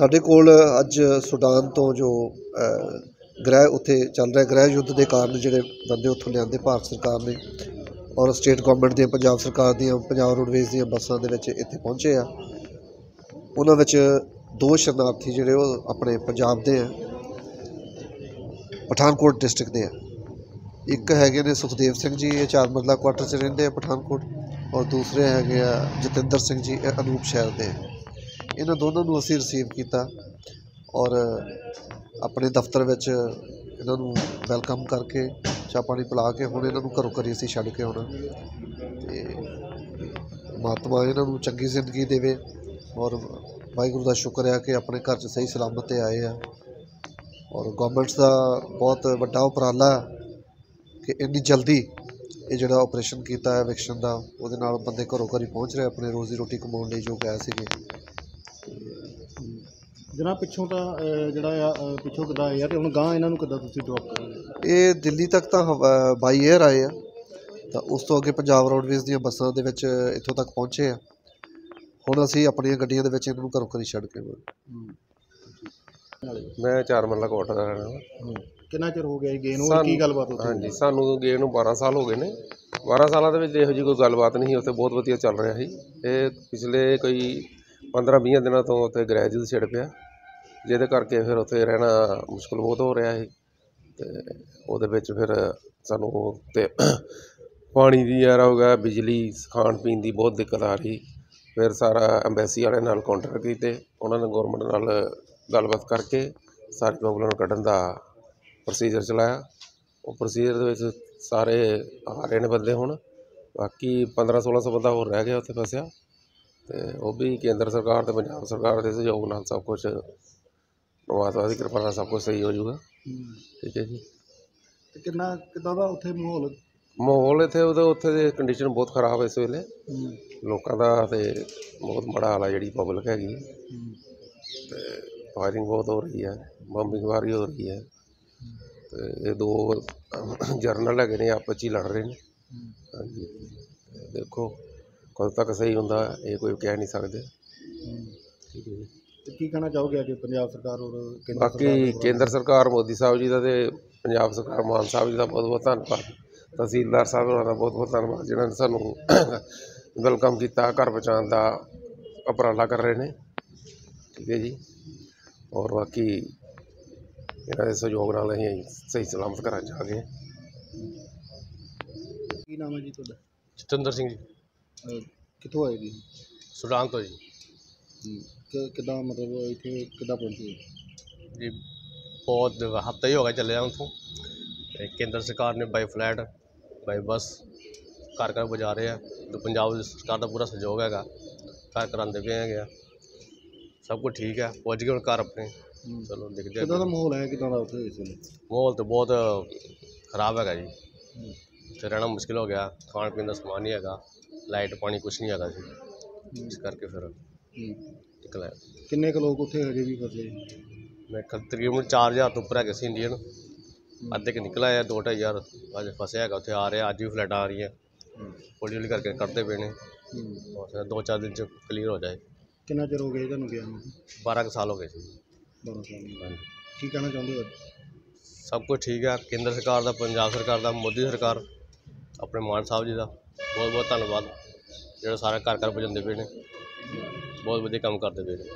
साढ़े कोल अज सुडान तो जो ग्रह उत्थे चल रहा ग्रह युद्ध के कारण जोड़े बंदे उत्थों लिया भारत सरकार ने और स्टेट गौरमेंट दी पंजाब सरकार दी पंजाब रोडवेज दी बसां दे विच इत्थे पहुँचे आ। उन्हां विच दो शरणार्थी जोड़े वो अपने पंजाब दे पठानकोट डिस्ट्रिक्ट दे एक हैगे ने सुखदेव सिंह जी ये चार मरला क्वार्टर च रहिंदे पठानकोट और दूसरे हैगे जतिंदर सिंह जी अनूप शहर दे। इन्हां दोनों नूं असीं रिसीव कीता और अपने दफ्तर विच इन्हां नूं वेलकम करके चाह पानी पिला के हुण इन्हां नूं घरों घरी असीं छड्ड के आउणा ते महात्मा इन्हां नूं चंगी जिंदगी देवे और वाहिगुरू दा शुक्र है कि अपने घर च सही सलामत आए आ और गौरमेंट दा बहुत वड्डा उपराला कि इन्नी जल्दी ये जो ऑपरेशन किया है एविक्शन का वो बंदे घरों घरी पहुँच रहे अपने रोजी रोटी कमाने लिए जो गए थे। जनाब पिछों तो जो पिछों कि एयर हम गांह इन्हों कि ड्रॉप करेंगे ये दिल्ली तक तो बाई एयर आए हैं तो उस तो अगे पंजाब रोडवेज दी बसां दे विच इत्थों तक पहुँचे हैं हुण असीं अपनी गड्डियां दे विच इन्हों घरों घरी छड्ड के मैं चार मरला क्वार्टर दा रहणा वां। कितना चिर हो गया गेन और की गलबात होती है? हाँ जी सानू गेन 12 साल हो गए ने 12 सालों के विच इहो जी कोई गलबात नहीं उत्थे बहुत वधिया चल रहा है। पिछले कोई 15-20 दिनों तो उत्थे ग्रह युद्ध छिड़ पिया जिहदे करके फिर उत्थे रहना मुश्किल बहुत हो रहा है ते उहदे विच फिर सानू ते पानी दी यार हो गया बिजली खाण पीण दी बहुत दिक्कत आ रही। फिर सारा एम्बैसी वाले नाल कॉन्ट्रैक्ट कीते उन्हां ने गौरमेंट नाल गलबात करके सारी प्रॉब्लम कड्ढण दा प्रोसीजर चलाया वो प्रोसीजर दे विच सारे आ रहे ने बंदे हुण बाकी 15-16 बंदा होर रह गया उत्थे फसिया ते वो भी केंद्र सरकार ते पंजाब सरकार दे सहयोग नाल सब कुछ परमात्मा दी कृपा नाल सब कुछ सही हो जाऊगा। ठीक है जी ते किन्ना किदां दा उत्थे माहौल इत्थे उदे उत्थे दी कंडीशन बहुत खराब इस वेले लोकां दा ते बहुत माड़ा हाल है जिहड़ी पब्लिक हैगी ते फायरिंग बहुत हो रही है बंबिंग वारी हो रही है तो ये दो जरनल है आपस ही लड़ रहे हैं। हाँ जी देखो कद तक सही होंगे ये कोई कह नहीं सकते। ठीक है जी की कहना चाहोगे अगर पंजाब सरकार और बाकी केंद्र सरकार मोदी साहब जी का तो पंजाब सरकार मान साहब जी का बहुत बहुत धन्यवाद तहसीलदार साहब का बहुत बहुत धन्यवाद जिन्होंने सानू वेलकम किया घर पहुँचाने का उपराला कर रहे हैं। ठीक है जी और बाकी इन्हां दे सहयोग नाल असीं सही सलामत घर जा गए। की नाम है जी तुहाडा? जतिंदर सिंह जी। कितों आए जी? सुडान तो जी। किदां मतलब इत्थे किदां पहुंचे जी? बहुत हफ्ता ही हो गया चले उत्थों केंद्र सरकार ने बाई फ्लैट बाई बस घर घर पहुँचा रहे हैं तो पंजाब सरकार का पूरा सहयोग है घर घर आते पे है सब कुछ ठीक है पहुँच गए हम घर अपने। चलो देखते हैं कितना माहौल है कितना माहौल तो बहुत खराब है जी तो रहना मुश्किल हो गया खाने पीने का समान नहीं है लाइट पानी कुछ नहीं है जी इस करके फिर निकल आया। किन्ने के लोग उसे हजे भी फसे? मैं तकरीबन 4000 तो उपर है सी इंडियन अद्धे के निकल आया 2500 अज फसे है उसे आ रहे अज भी फ्लैट आ रही है हौली हौली करके करते पे ने और 2-4 दिन च क्लीयर हो जाए। कितना चिर हो गया तुहानूं गया? 12 साल हो गए जी। 12 साल। की कहना चाहते हो? सब कुछ ठीक है केंद्र सरकार का पंजाब सरकार का मोदी सरकार अपने मान साहब जी का बहुत बहुत धन्यवाद जो सारा घर घर पहुँचाते पे ने बहुत वधिया काम करते पे ने।